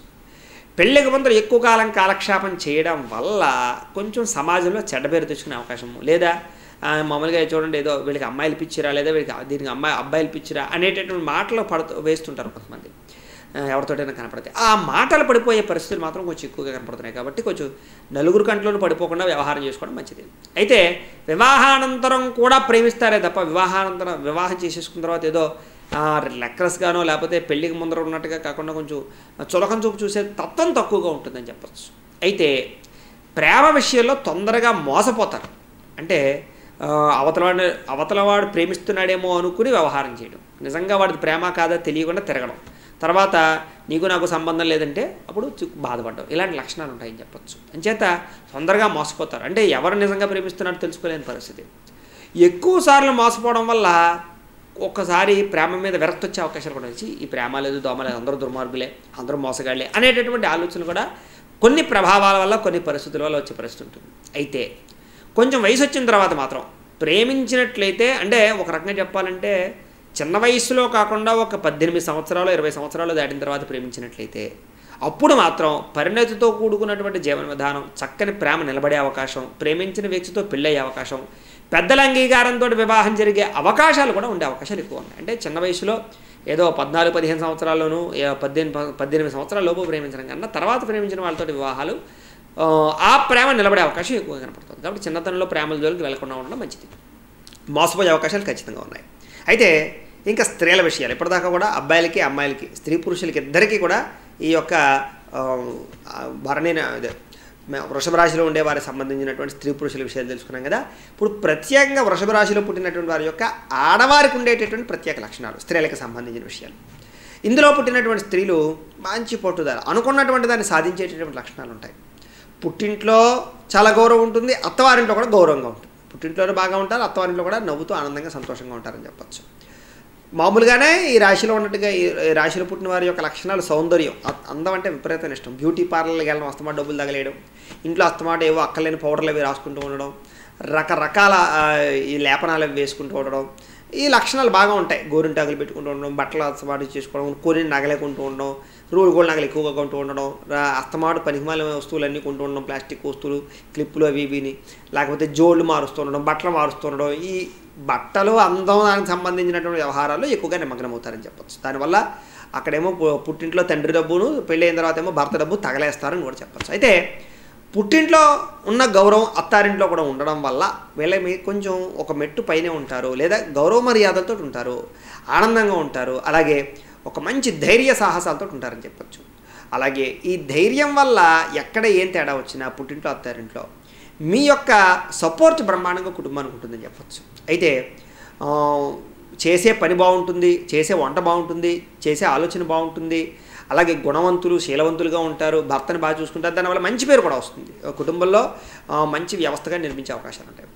పెళ్ళికి ముందర ఎక్కువ కాలం కాలక్షేపం చేయడం వల్ల కొంచెం సమాజంలో చెడ్డపేరు తెచ్చుకునే అవకాశము, లేదా మామూలుగా చూడండి ఏదో వీళ్ళకి అమ్మాయిలు పిచ్చిరా, లేదా వీళ్ళకి దీనికి అమ్మాయి అబ్బాయిలు పిచ్చిరా అనేటటువంటి మాటలు పడుతూ వేస్తుంటారు కొంతమంది, ఎవరితోటైనా కనపడతాయి. ఆ మాటలు పడిపోయే పరిస్థితులు మాత్రం కొంచెం ఎక్కువగా కనపడుతున్నాయి. కాబట్టి కొంచెం నలుగురు కంట్లోనూ పడిపోకుండా వ్యవహారం చేసుకోవడం మంచిది. అయితే వివాహానంతరం కూడా ప్రేమిస్తారే తప్ప వివాహానంతరం వివాహం చేసేసుకున్న తర్వాత ఏదో లెక్కరస్గానో లేకపోతే పెళ్ళికి ముందర ఉన్నట్టుగా కాకుండా కొంచెం చులకం చూపు చూసే తత్వం తక్కువగా ఉంటుందని చెప్పచ్చు. అయితే ప్రేమ విషయంలో తొందరగా మోసపోతారు. అంటే అవతలవాడు అవతలవాడు ప్రేమిస్తున్నాడేమో అనుకుని వ్యవహారం చేయడం, నిజంగా వాడిది ప్రేమ కాదా తెలియకుండా తిరగడం, తర్వాత నీకు నాకు సంబంధం లేదంటే అప్పుడు బాధపడ్డావు, ఇలాంటి లక్షణాలు ఉంటాయని చెప్పచ్చు. అంచేత తొందరగా మోసపోతారు. అంటే ఎవరు నిజంగా ప్రేమిస్తున్నారో తెలుసుకోలేని పరిస్థితి. ఎక్కువసార్లు మోసపోవడం వల్ల ఒక్కసారి ప్రేమ మీద విరక్తి వచ్చే అవకాశాలు కూడా వచ్చి ఈ ప్రేమ లేదు, దోమ లేదు, అందరూ దుర్మార్గులే, అందరూ మోసగాళ్లే అనేటటువంటి ఆలోచనలు కూడా కొన్ని ప్రభావాల వల్ల, కొన్ని పరిస్థితుల వల్ల వచ్చే పరిస్థితి ఉంటుంది. అయితే కొంచెం వయసు వచ్చిన తర్వాత మాత్రం ప్రేమించినట్లయితే, అంటే ఒక రకంగా చెప్పాలంటే చిన్న వయసులో కాకుండా ఒక పద్దెనిమిది సంవత్సరాలు ఇరవై సంవత్సరాలు దాటిన తర్వాత ప్రేమించినట్లయితే అప్పుడు మాత్రం పరిణతితో కూడుకున్నటువంటి జీవన విధానం, చక్కని ప్రేమ నిలబడే అవకాశం, ప్రేమించిన వ్యక్తితో పెళ్ళయ్యే అవకాశం, పెద్దల అంగీకారంతో వివాహం జరిగే అవకాశాలు కూడా ఉండే అవకాశాలు ఎక్కువ ఉన్నాయి. అంటే చిన్న వయసులో ఏదో పద్నాలుగు పదిహేను సంవత్సరాల్లోనూ పద్దెనిమిది పద్దెనిమిది సంవత్సరాల లోపు ప్రేమించడం కన్నా తర్వాత ప్రేమించిన వాళ్ళతో వివాహాలు, ఆ ప్రేమ నిలబడే అవకాశం ఎక్కువగా కనపడుతుంది. కాబట్టి చిన్నతనంలో ప్రేమల జోలికి వెళ్లకుండా ఉండడం మంచిది. మోసపోయే అవకాశాలు ఖచ్చితంగా ఉన్నాయి. అయితే ఇంకా స్త్రీల విషయాలు, ఇప్పటిదాకా కూడా అబ్బాయిలకి అమ్మాయిలకి, స్త్రీ పురుషులకి ఇద్దరికీ కూడా ఈ యొక్క భరణి వృషభ రాశిలో ఉండే వారికి సంబంధించినటువంటి స్త్రీ పురుషుల విషయాలు తెలుసుకున్నాం కదా. ఇప్పుడు ప్రత్యేకంగా వృషభ రాశిలో పుట్టినటువంటి వారి యొక్క ఆడవారికి ఉండేటటువంటి ప్రత్యేక లక్షణాలు, స్త్రీలకు సంబంధించిన విషయాలు. ఇందులో పుట్టినటువంటి స్త్రీలు మంచి పట్టుదల, అనుకున్నటువంటి దాన్ని సాధించేటటువంటి లక్షణాలు ఉంటాయి. పుట్టింట్లో చాలా గౌరవం ఉంటుంది, అత్తవారింట్లో కూడా గౌరవంగా ఉంటుంది. పుట్టింట్లోనే బాగా ఉంటారు, అత్తవారింట్లో కూడా నవ్వుతూ ఆనందంగా సంతోషంగా ఉంటారని చెప్పచ్చు. మామూలుగానే ఈ రాశిలో ఉన్నట్టుగా ఈ రాశిలో పుట్టిన వారి యొక్క లక్షణాలు సౌందర్యం, అందం అంటే విపరీతమైన ఇష్టం. బ్యూటీ పార్లర్కి వెళ్ళడం, అస్తమాట డబ్బులు తగలేయడం, ఇంట్లో అస్తమాట ఏవో అక్కర్లేని పౌడర్లు అవి రాసుకుంటూ ఉండడం, రకరకాల ఈ లేపనాలు అవి వేసుకుంటూ ఉండడం, ఈ లక్షణాలు బాగా ఉంటాయి. గోరింటాకులు పెట్టుకుంటూ ఉండడం, బట్టలు అస్తమాటు చేసుకోవడం, కొన్ని నగలేకుంటూ ఉండడం, రూల్ గోల్డ్ నగలు ఎక్కువగా కొంటూ ఉండడం, అస్తమాటు పనికిమాల వస్తువులన్నీ కొంటూ ఉండడం, ప్లాస్టిక్ వస్తువులు, క్లిప్పులు అవి ఇవిని, లేకపోతే జోళ్ళు మారుస్తూ ఉండడం, బట్టలు మారుస్తూ ఉండడం, ఈ బట్టలు అందం దానికి సంబంధించినటువంటి వ్యవహారాలు ఎక్కువగా నిమగ్నమవుతారని చెప్పచ్చు. దానివల్ల అక్కడేమో పుట్టింట్లో తండ్రి డబ్బును, పెళ్ళి అయిన తర్వాత ఏమో భర్త డబ్బు తగలేస్తారని కూడా చెప్పచ్చు. అయితే పుట్టింట్లో ఉన్న గౌరవం అత్తారింట్లో కూడా ఉండడం వల్ల వీళ్ళ మీద కొంచెం ఒక మెట్టు పైనే ఉంటారు, లేదా గౌరవ మర్యాదలతో ఉంటారు, ఆనందంగా ఉంటారు, అలాగే ఒక మంచి ధైర్య సాహసాలతో ఉంటారని చెప్పచ్చు. అలాగే ఈ ధైర్యం వల్ల ఎక్కడ ఏం తేడా వచ్చినా పుట్టింట్లో అత్తారింట్లో మీ యొక్క సపోర్ట్ బ్రహ్మాండంగా కుటుంబానికి ఉంటుందని చెప్పచ్చు. అయితే చేసే పని బాగుంటుంది, చేసే వంట బాగుంటుంది, చేసే ఆలోచన బాగుంటుంది, అలాగే గుణవంతులు శీలవంతులుగా ఉంటారు, భర్తను బాగా చూసుకుంటారు, దానివల్ల మంచి పేరు కూడా వస్తుంది, కుటుంబంలో మంచి వ్యవస్థగా నిర్మించే అవకాశాలు ఉంటాయి.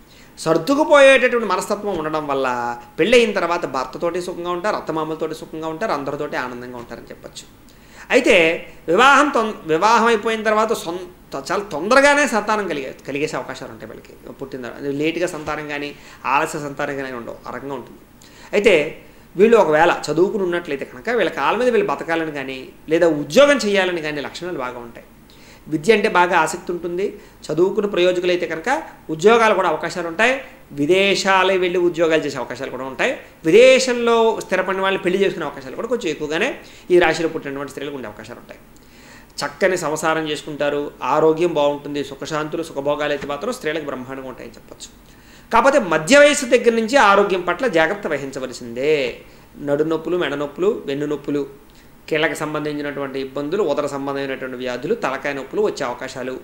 సర్దుకుపోయేటటువంటి మనస్తత్వం ఉండడం వల్ల పెళ్ళయిన తర్వాత భర్తతోటి సుఖంగా ఉంటారు, అత్తమామలతోటి సుఖంగా ఉంటారు, అందరితోటి ఆనందంగా ఉంటారని చెప్పచ్చు. అయితే వివాహం తొం వివాహం అయిపోయిన తర్వాత సొంత చాలా తొందరగానే సంతానం కలిగే కలిగేసే అవకాశాలు ఉంటాయి. వాళ్ళకి పుట్టిన లేటుగా సంతానం కానీ ఆలస్య సంతానం కానీ ఉండవు, ఆ రకంగా ఉంటుంది. అయితే వీళ్ళు ఒకవేళ చదువుకుని ఉన్నట్లయితే కనుక వీళ్ళ కాళ్ళ మీద వీళ్ళు బతకాలని కానీ లేదా ఉద్యోగం చేయాలని కానీ లక్షణాలు బాగా ఉంటాయి. విద్య అంటే బాగా ఆసక్తి ఉంటుంది, చదువుకున్న ప్రయోజకులైతే కనుక ఉద్యోగాలు కూడా అవకాశాలు ఉంటాయి, విదేశాలే వెళ్ళి ఉద్యోగాలు చేసే అవకాశాలు కూడా ఉంటాయి, విదేశంలో స్థిరపడిన వాళ్ళని పెళ్లి చేసుకునే అవకాశాలు కూడా కొంచెం ఎక్కువగానే ఈ రాశిలో పుట్టినటువంటి స్త్రీలకు ఉండే అవకాశాలు ఉంటాయి. చక్కని సంసారం చేసుకుంటారు, ఆరోగ్యం బాగుంటుంది, సుఖశాంతులు సుఖభోగాలు అయితే మాత్రం స్త్రీలకు బ్రహ్మాండంగా ఉంటాయని చెప్పచ్చు. కాకపోతే మధ్య వయసు దగ్గర నుంచి ఆరోగ్యం పట్ల జాగ్రత్త వహించవలసిందే. నడునొప్పులు, మెడనొప్పులు, వెన్ను నొప్పులు, కీళ్ళకి సంబంధించినటువంటి ఇబ్బందులు, ఉదర సంబంధమైనటువంటి వ్యాధులు, తలకాయ నొప్పులు వచ్చే అవకాశాలు,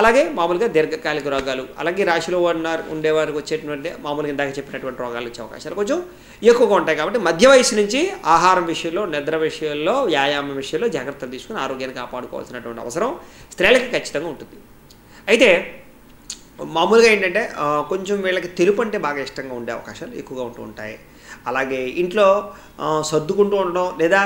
అలాగే మామూలుగా దీర్ఘకాలిక రోగాలు, అలాగే రాశిలో ఉన్నారు ఉండేవారికి వచ్చేటువంటి మామూలుగా ఇందాక చెప్పినటువంటి రోగాలు వచ్చే అవకాశాలు కొంచెం ఎక్కువగా ఉంటాయి. కాబట్టి మధ్య వయసు నుంచి ఆహారం విషయంలో, నిద్ర విషయంలో, వ్యాయామం విషయంలో జాగ్రత్తలు తీసుకుని ఆరోగ్యాన్ని కాపాడుకోవాల్సినటువంటి అవసరం స్త్రీలకి ఖచ్చితంగా ఉంటుంది. అయితే మామూలుగా ఏంటంటే కొంచెం వీళ్ళకి తెలుపు అంటే బాగా ఇష్టంగా ఉండే అవకాశాలు ఎక్కువగా ఉంటూ ఉంటాయి. అలాగే ఇంట్లో సర్దుకుంటూ ఉండడం లేదా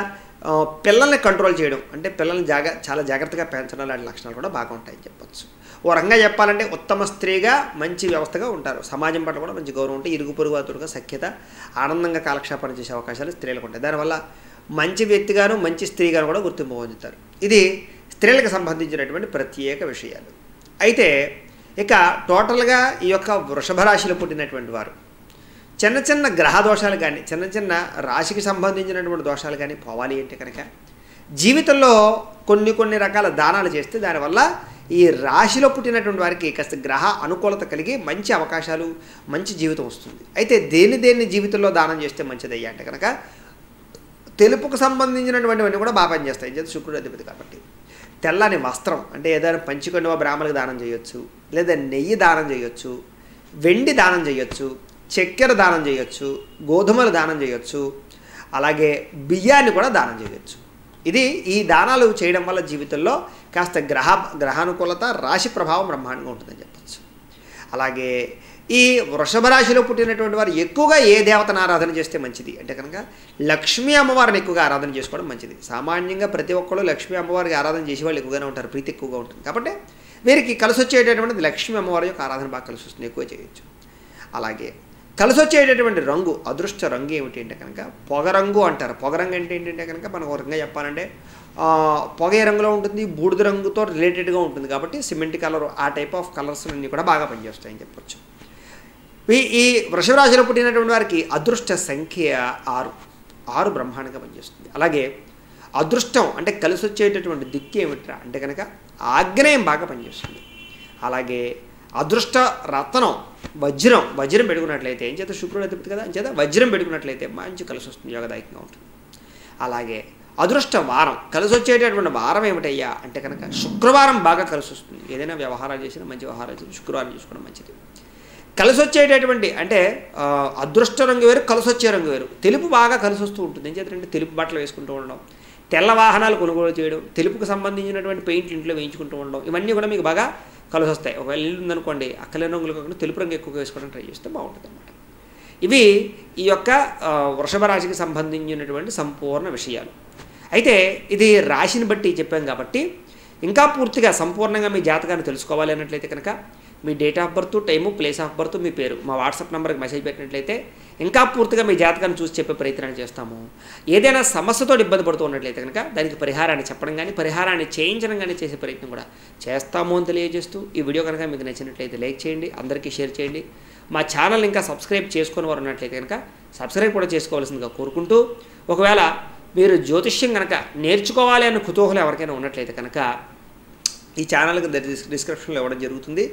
పిల్లల్ని కంట్రోల్ చేయడం అంటే పిల్లల్ని జాగ చాలా జాగ్రత్తగా పెంచడం లాంటి లక్షణాలు కూడా బాగా ఉంటాయని చెప్పచ్చు. ఓ రకంగా చెప్పాలంటే ఉత్తమ స్త్రీగా మంచి వ్యవస్థగా ఉంటారు, సమాజం పట్ల కూడా మంచి గౌరవం ఉంటాయి, ఇరుగు పొరుగు వారితో సఖ్యత, ఆనందంగా కాలక్షేపణ చేసే అవకాశాలు స్త్రీలకు ఉంటాయి. దానివల్ల మంచి వ్యక్తిగాను మంచి స్త్రీగాను కూడా గుర్తింపు పొందుతారు. ఇది స్త్రీలకు సంబంధించినటువంటి ప్రత్యేక విషయాలు. అయితే ఇక టోటల్గా ఈ యొక్క వృషభ రాశిలో పుట్టినటువంటి వారు చిన్న చిన్న గ్రహ దోషాలు కానీ చిన్న చిన్న రాశికి సంబంధించినటువంటి దోషాలు కానీ పోవాలి అంటే కనుక జీవితంలో కొన్ని కొన్ని రకాల దానాలు చేస్తే దానివల్ల ఈ రాశిలో పుట్టినటువంటి వారికి కాస్త గ్రహ అనుకూలత కలిగి మంచి అవకాశాలు, మంచి జీవితం వస్తుంది. అయితే దేన్ని దేన్ని జీవితంలో దానం చేస్తే మంచిదయ్యా అంటే కనుక తెలుపుకు సంబంధించినటువంటివన్నీ కూడా బాగా పనిచేస్తాయి, ఎందుకంటే శుక్రుడు అధిపతి కాబట్టి. తెల్లని వస్త్రం అంటే ఏదైనా పంచికొండవ బ్రాహ్మణులకు దానం చేయొచ్చు, లేదా నెయ్యి దానం చేయొచ్చు, వెండి దానం చేయొచ్చు, చక్కెర దానం చేయొచ్చు, గోధుమలు దానం చేయొచ్చు, అలాగే బియ్యాన్ని కూడా దానం చేయొచ్చు. ఇది ఈ దానాలు చేయడం వల్ల జీవితంలో కాస్త గ్రహ గ్రహానుకూలత, రాశి ప్రభావం బ్రహ్మాండంగా ఉంటుందని చెప్పచ్చు. అలాగే ఈ వృషభ రాశిలో పుట్టినటువంటి వారు ఎక్కువగా ఏ దేవతను ఆరాధన చేస్తే మంచిది అంటే కనుక లక్ష్మీ అమ్మవారిని ఎక్కువగా ఆరాధన చేసుకోవడం మంచిది. సామాన్యంగా ప్రతి ఒక్కరు లక్ష్మీ అమ్మవారికి ఆరాధన చేసే వాళ్ళు ఎక్కువగానే ఉంటారు, ప్రీతి ఎక్కువగా ఉంటుంది. కాబట్టి వీరికి కలిసి వచ్చేటటువంటిది లక్ష్మీ అమ్మవారి యొక్క ఆరాధన బాగా కలిసి వస్తుంది, ఎక్కువ చేయొచ్చు. అలాగే కలిసి వచ్చేటటువంటి రంగు, అదృష్ట రంగు ఏమిటి అంటే కనుక పొగరంగు అంటారు. పొగరంగు అంటే ఏంటంటే కనుక మనం ఒక రకంగా చెప్పాలంటే పొగ ఏ రంగులో ఉంటుంది, బూడిద రంగుతో రిలేటెడ్గా ఉంటుంది. కాబట్టి సిమెంట్ కలర్ ఆ టైప్ ఆఫ్ కలర్స్ అన్నీ కూడా బాగా పనిచేస్తాయని చెప్పొచ్చు. ఈ వృషభ రాశిలో పుట్టినటువంటి వారికి అదృష్ట సంఖ్య ఆరు, ఆరు బ్రహ్మాండంగా పనిచేస్తుంది. అలాగే అదృష్టం అంటే కలిసి వచ్చేటటువంటి దిక్కు ఏమిట్రా అంటే కనుక ఆగ్నేయం బాగా పనిచేస్తుంది. అలాగే అదృష్ట రత్నం వజ్రం, వజ్రం పెట్టుకున్నట్లయితే ఏం చేత శుక్రుడు అధిపతి కదా అని చేత వజ్రం పెట్టుకున్నట్లయితే మంచి కలిసి వస్తుంది, యోగదాయకంగా ఉంటుంది. అలాగే అదృష్ట వారం, కలిసి వచ్చేటటువంటి వారం ఏమిటయ్యా అంటే కనుక శుక్రవారం బాగా కలిసి వస్తుంది. ఏదైనా వ్యవహారాలు చేసినా మంచి వ్యవహారాలు చేసినా శుక్రవారం చూసుకోవడం మంచిది. కలిసి వచ్చేటటువంటి అంటే అదృష్ట రంగు వేరు, కలిసి వచ్చే రంగు వేరు. తెలుపు బాగా కలిసి వస్తూ ఉంటుంది, ఏం చేతంటే తెలుపు బట్టలు వేసుకుంటూ ఉండడం, తెల్ల వాహనాలు కొనుగోలు చేయడం, తెలుపుకు సంబంధించినటువంటి పెయింట్లు ఇంట్లో వేయించుకుంటూ ఉండడం, ఇవన్నీ కూడా మీకు బాగా కలిసి వస్తాయి. ఒకవేళ ఇల్లు ఉందనుకోండి అక్కలేని రంగులు కాకుండా తెలుపు రంగు ఎక్కువగా వేసుకోవడం ట్రై చేస్తే బాగుంటుంది అన్నమాట. ఇవి ఈ యొక్క వృషభ రాశికి సంబంధించినటువంటి సంపూర్ణ విషయాలు. అయితే ఇది రాశిని బట్టి చెప్పాం కాబట్టి ఇంకా పూర్తిగా సంపూర్ణంగా మీ జాతకాన్ని తెలుసుకోవాలి అన్నట్లయితే కనుక మీ date of birth, time, place of birth, మీ పేరు మా వాట్సాప్ నెంబర్కి మెసేజ్ పెట్టినట్లయితే ఇంకా పూర్తిగా మీ జాతకాన్ని చూసి చెప్పే ప్రయత్నాన్ని చేస్తాము. ఏదైనా సమస్యతో ఇబ్బంది పడుతూ ఉన్నట్లయితే కనుక దానికి పరిహారాన్ని చెప్పడం కానీ పరిహారాన్ని చేయించడం కానీ చేసే ప్రయత్నం కూడా చేస్తాము అని తెలియజేస్తూ ఈ వీడియో కనుక మీకు నచ్చినట్లయితే లైక్ చేయండి, అందరికీ షేర్ చేయండి. మా ఛానల్ ఇంకా సబ్స్క్రైబ్ చేసుకుని వారు ఉన్నట్లయితే కనుక సబ్స్క్రైబ్ కూడా చేసుకోవాల్సిందిగా కోరుకుంటూ, ఒకవేళ మీరు జ్యోతిష్యం కనుక నేర్చుకోవాలి అన్న కుతూహలం ఎవరికైనా ఉన్నట్లయితే కనుక ఈ ఛానల్కి డిస్క్రిప్షన్లో ఇవ్వడం జరుగుతుంది.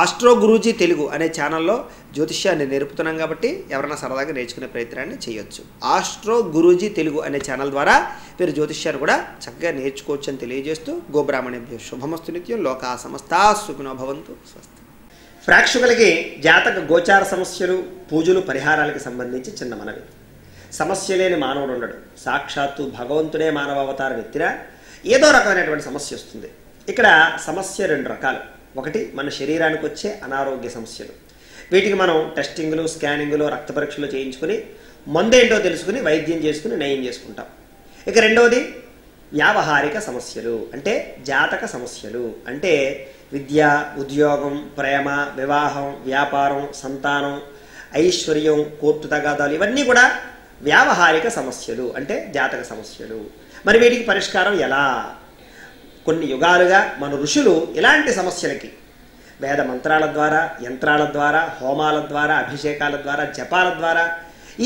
ఆస్ట్రో గురూజీ తెలుగు అనే ఛానల్లో జ్యోతిష్యాన్ని నేర్పుతున్నాం కాబట్టి ఎవరైనా సరదాగా నేర్చుకునే ప్రయత్నాన్ని చేయొచ్చు. ఆస్ట్రో గురూజీ తెలుగు అనే ఛానల్ ద్వారా మీరు జ్యోతిష్యాన్ని కూడా చక్కగా నేర్చుకోవచ్చు అని తెలియజేస్తూ గోబ్రాహ్మణేభ్యో శుభమస్తు నిత్యం, లోకా సమస్తా సుఖినో భవంతు, స్వస్తి. ప్రేక్షకులకి జాతక గోచార సమస్యలు పూజలు పరిహారాలకు సంబంధించి చిన్న మనవి. సమస్య లేని మానవుడు ఉండడు. సాక్షాత్తు భగవంతుడే మానవ అవతారం ఎత్తినా ఏదో రకమైనటువంటి సమస్య వస్తుంది. ఇక్కడ సమస్య రెండు రకాలు. ఒకటి మన శరీరానికి వచ్చే అనారోగ్య సమస్యలు. వీటికి మనం టెస్టింగ్లు, స్కానింగ్లు, రక్త పరీక్షలు చేయించుకుని మందేంటో తెలుసుకుని వైద్యం చేసుకుని నయం చేసుకుంటాం. ఇక రెండవది వ్యావహారిక సమస్యలు, అంటే జాతక సమస్యలు. అంటే విద్య, ఉద్యోగం, ప్రేమ, వివాహం, వ్యాపారం, సంతానం, ఐశ్వర్యం, కోర్టు తగాదాలు, ఇవన్నీ కూడా వ్యావహారిక సమస్యలు అంటే జాతక సమస్యలు. మరి వీటికి పరిష్కారం ఎలా? కొన్ని యుగాలుగా మన ఋషులు ఇలాంటి సమస్యలకి వేద మంత్రాల ద్వారా, యంత్రాల ద్వారా, హోమాల ద్వారా, అభిషేకాల ద్వారా, జపాల ద్వారా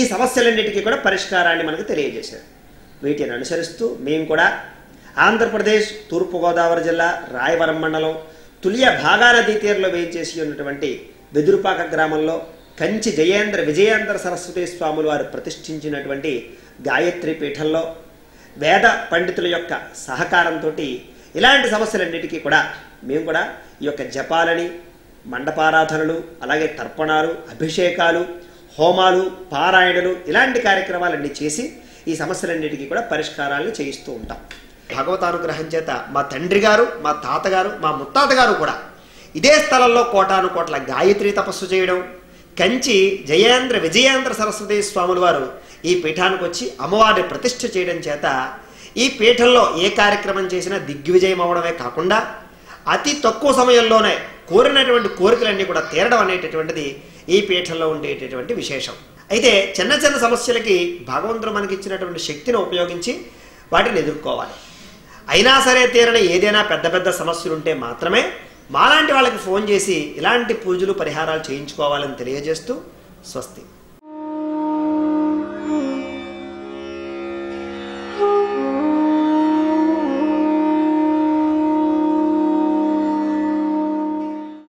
ఈ సమస్యలన్నిటికీ కూడా పరిష్కారాన్ని మనకు తెలియజేశారు. వీటిని అనుసరిస్తూ మేము కూడా ఆంధ్రప్రదేశ్ తూర్పుగోదావరి జిల్లా రాయవరం మండలం తులియ భాగానదీ తీరులో వేయించేసి ఉన్నటువంటి బెదురుపాక గ్రామంలో కంచి జయేంద్ర విజయేంద్ర సరస్వతి స్వాములు వారు ప్రతిష్ఠించినటువంటి గాయత్రి పీఠంలో వేద పండితుల యొక్క సహకారంతో ఇలాంటి సమస్యలన్నిటికీ కూడా మేము కూడా ఈ యొక్క జపాలని, మండపారాధనలు, అలాగే తర్పణాలు, అభిషేకాలు, హోమాలు, పారాయణలు ఇలాంటి కార్యక్రమాలన్నీ చేసి ఈ సమస్యలన్నిటికీ కూడా పరిష్కారాలు చేయిస్తూ ఉంటాం. భగవతానుగ్రహం చేత మా తండ్రి గారు, మా తాతగారు, మా ముత్తాత గారు కూడా ఇదే స్థలంలో కోటాను కోట్ల గాయత్రి తపస్సు చేయడం, కంచి జయేంద్ర విజయేంద్ర సరస్వతి స్వాములు వారు ఈ పీఠానికి వచ్చి అమ్మవారిని ప్రతిష్ఠ చేయడం చేత ఈ పీఠంలో ఏ కార్యక్రమం చేసినా దిగ్విజయం అవడమే కాకుండా అతి తక్కువ సమయంలోనే కోరినటువంటి కోరికలన్నీ కూడా తీరడం అనేటటువంటిది ఈ పీఠంలో ఉండేటటువంటి విశేషం. అయితే చిన్న చిన్న సమస్యలకి భగవంతుడు మనకి ఇచ్చినటువంటి శక్తిని ఉపయోగించి వాటిని ఎదుర్కోవాలి. అయినా సరే తీరని ఏదైనా పెద్ద పెద్ద సమస్యలు ఉంటే మాత్రమే మాలాంటి వాళ్ళకి ఫోన్ చేసి ఇలాంటి పూజలు పరిహారాలు చేయించుకోవాలని తెలియజేస్తూ స్వస్తి.